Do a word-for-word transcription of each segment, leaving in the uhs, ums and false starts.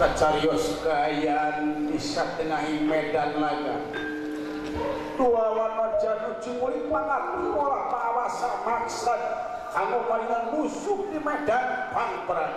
kacarios kayaan di satengahi medan laga dua wanon jadu cumuli pangat ora pawasa maksad kanggo palingan musuh di medan pangperang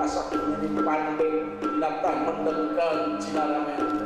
Masak ini pandai datang mendengkang cinaramen.